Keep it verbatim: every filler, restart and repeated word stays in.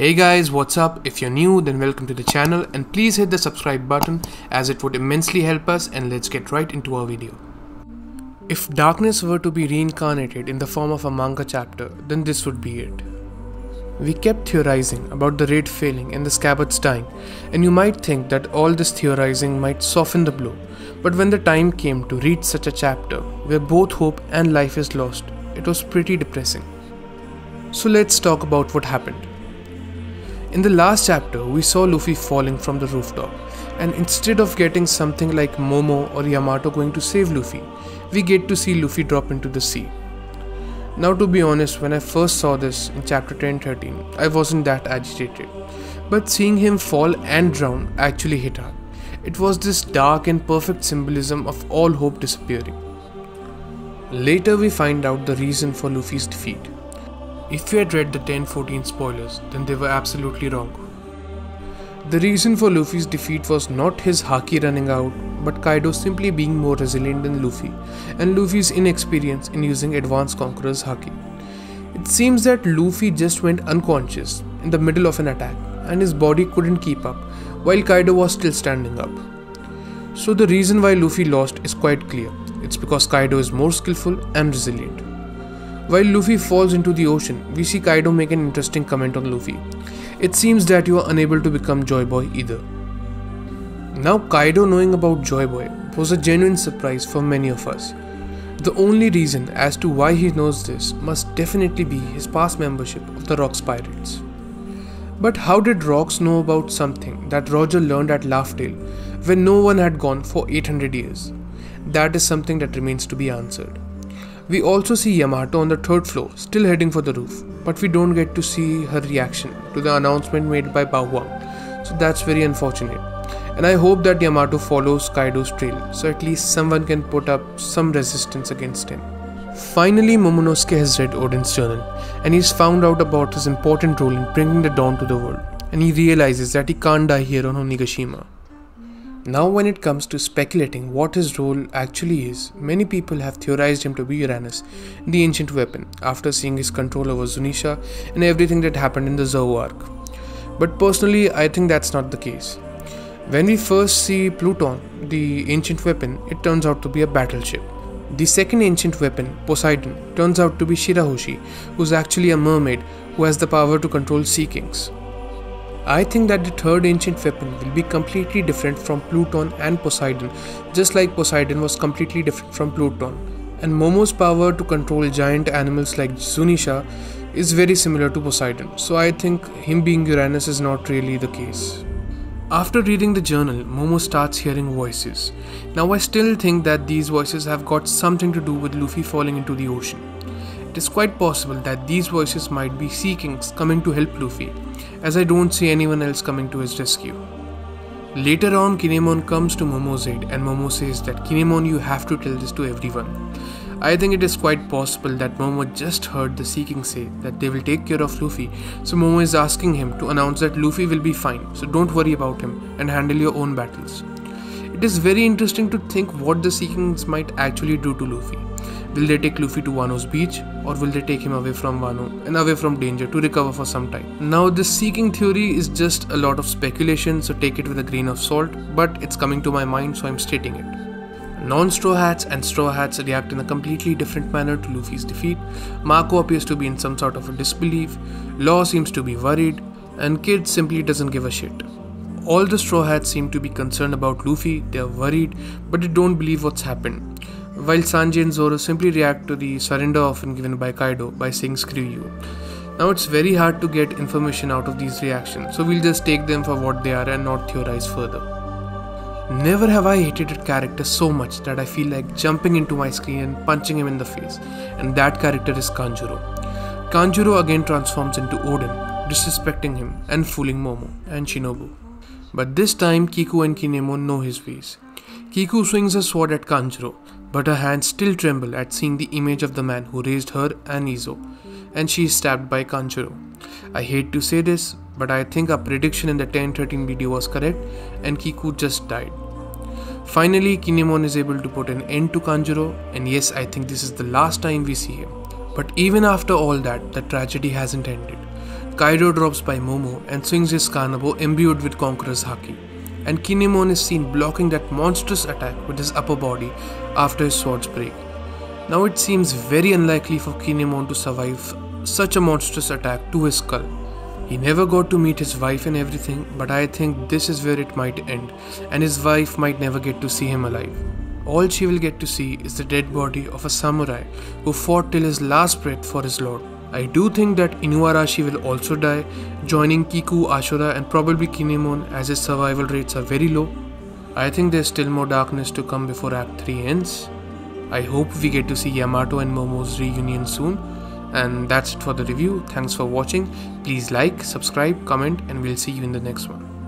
Hey guys, what's up? If you're new, then welcome to the channel and please hit the subscribe button as it would immensely help us, and let's get right into our video. If darkness were to be reincarnated in the form of a manga chapter, then this would be it. We kept theorizing about the raid failing and the scabbards dying, and you might think that all this theorizing might soften the blow, but when the time came to read such a chapter where both hope and life is lost, it was pretty depressing. So let's talk about what happened. In the last chapter, we saw Luffy falling from the rooftop, and instead of getting something like Momo or Yamato going to save Luffy, we get to see Luffy drop into the sea. Now to be honest, when I first saw this in chapter ten thirteen, I wasn't that agitated, but seeing him fall and drown actually hit hard. It was this dark and perfect symbolism of all hope disappearing. Later we find out the reason for Luffy's defeat. If we had read the ten fourteen spoilers, then they were absolutely wrong. The reason for Luffy's defeat was not his haki running out, but Kaido simply being more resilient than Luffy, and Luffy's inexperience in using Advanced Conqueror's haki. It seems that Luffy just went unconscious in the middle of an attack, and his body couldn't keep up, while Kaido was still standing up. So the reason why Luffy lost is quite clear. It's because Kaido is more skillful and resilient. While Luffy falls into the ocean, we see Kaido make an interesting comment on Luffy. It seems that you are unable to become Joy Boy either. Now Kaido knowing about Joy Boy was a genuine surprise for many of us. The only reason as to why he knows this must definitely be his past membership of the Rocks Pirates. But how did Rocks know about something that Roger learned at Laugh Tale when no one had gone for eight hundred years? That is something that remains to be answered. We also see Yamato on the third floor, still heading for the roof, but we don't get to see her reaction to the announcement made by Bao Huang, so that's very unfortunate. And I hope that Yamato follows Kaido's trail, so at least someone can put up some resistance against him. Finally, Momonosuke has read Odin's journal, and he's found out about his important role in bringing the dawn to the world, and he realizes that he can't die here on Onigashima. Now when it comes to speculating what his role actually is, many people have theorized him to be Uranus, the ancient weapon, after seeing his control over Zunisha and everything that happened in the Zou arc. But personally, I think that's not the case. When we first see Pluton, the ancient weapon, it turns out to be a battleship. The second ancient weapon, Poseidon, turns out to be Shirahoshi, who's actually a mermaid who has the power to control sea kings. I think that the third ancient weapon will be completely different from Pluton and Poseidon, just like Poseidon was completely different from Pluton. And Momo's power to control giant animals like Zunisha is very similar to Poseidon, so I think him being Uranus is not really the case. After reading the journal, Momo starts hearing voices. Now I still think that these voices have got something to do with Luffy falling into the ocean. It is quite possible that these voices might be sea kings coming to help Luffy, as I don't see anyone else coming to his rescue. Later on, Kinemon comes to Momo's aid and Momo says that, "Kinemon, you have to tell this to everyone." I think it is quite possible that Momo just heard the sea king say that they will take care of Luffy, so Momo is asking him to announce that Luffy will be fine, so don't worry about him and handle your own battles. It is very interesting to think what the sea kings might actually do to Luffy. Will they take Luffy to Wano's beach, or will they take him away from Wano and away from danger to recover for some time? Now this sea king theory is just a lot of speculation, so take it with a grain of salt, but it's coming to my mind, so I'm stating it. Non-Straw Hats and Straw Hats react in a completely different manner to Luffy's defeat. Marco appears to be in some sort of a disbelief, Law seems to be worried, and Kid simply doesn't give a shit. All the Straw Hats seem to be concerned about Luffy, they are worried, but they don't believe what's happened. While Sanji and Zoro simply react to the surrender often given by Kaido by saying "screw you." Now it's very hard to get information out of these reactions, so we'll just take them for what they are and not theorize further. Never have I hated a character so much that I feel like jumping into my screen and punching him in the face, and that character is Kanjuro. Kanjuro again transforms into Odin, disrespecting him and fooling Momo and Shinobu. But this time Kiku and Kinemon know his ways. Kiku swings a sword at Kanjuro, but her hands still tremble at seeing the image of the man who raised her and Izo, and she is stabbed by Kanjuro. I hate to say this, but I think our prediction in the ten thirteen video was correct, and Kiku just died. Finally, Kinemon is able to put an end to Kanjuro, and yes, I think this is the last time we see him. But even after all that, the tragedy hasn't ended. Kaido drops by Momo and swings his Kanabo imbued with Conqueror's Haki, and Kinemon is seen blocking that monstrous attack with his upper body after his swords break. Now it seems very unlikely for Kinemon to survive such a monstrous attack to his skull. He never got to meet his wife and everything, but I think this is where it might end, and his wife might never get to see him alive. All she will get to see is the dead body of a samurai who fought till his last breath for his lord. I do think that Inuarashi will also die, joining Kiku, Ashura and probably Kinemon, as his survival rates are very low. I think there's still more darkness to come before Act three ends. I hope we get to see Yamato and Momo's reunion soon. And that's it for the review. Thanks for watching. Please like, subscribe, comment, and we'll see you in the next one.